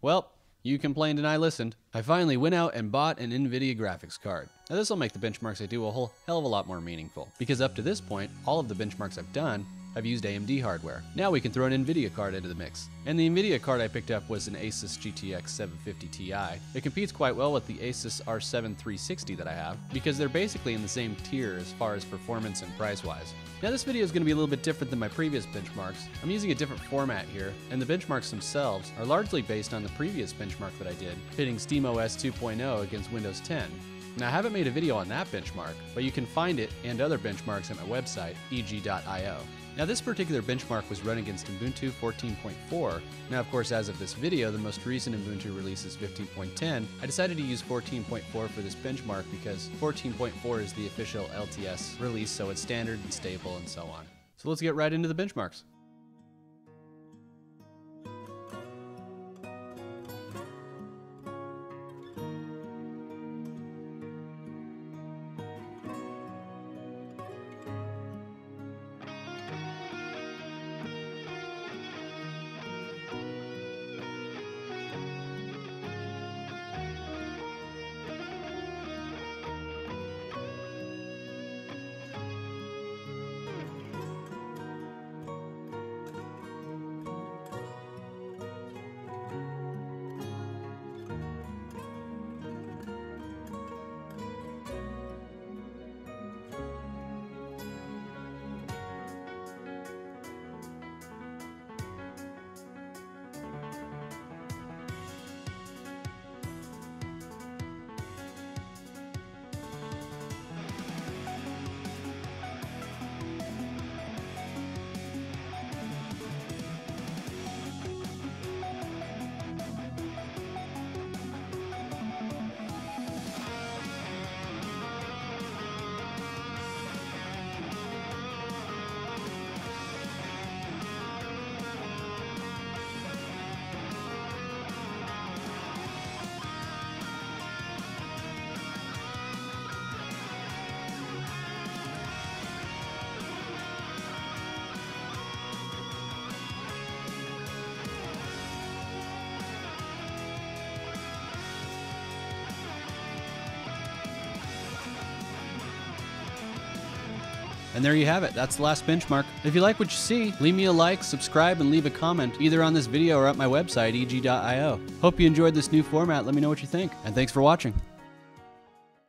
Well, you complained and I listened. I finally went out and bought an NVIDIA graphics card. Now this will make the benchmarks I do a whole hell of a lot more meaningful, because up to this point, all of the benchmarks I've done have used AMD hardware. Now we can throw an NVIDIA card into the mix. And the NVIDIA card I picked up was an Asus GTX 750 Ti. It competes quite well with the Asus R7 360 that I have, because they're basically in the same tier as far as performance and price-wise. Now this video is going to be a little bit different than my previous benchmarks. I'm using a different format here, and the benchmarks themselves are largely based on the previous benchmark that I did, pitting SteamOS 2.0 against Windows 10. Now I haven't made a video on that benchmark, but you can find it and other benchmarks at my website, eg.io. Now this particular benchmark was run against Ubuntu 14.4. Now of course as of this video, the most recent Ubuntu release is 15.10. I decided to use 14.4 for this benchmark because 14.4 is the official LTS release, so it's standard and stable and so on. So let's get right into the benchmarks. And there you have it, that's the last benchmark. If you like what you see, leave me a like, subscribe, and leave a comment either on this video or at my website, eg.io. Hope you enjoyed this new format, let me know what you think, and thanks for watching.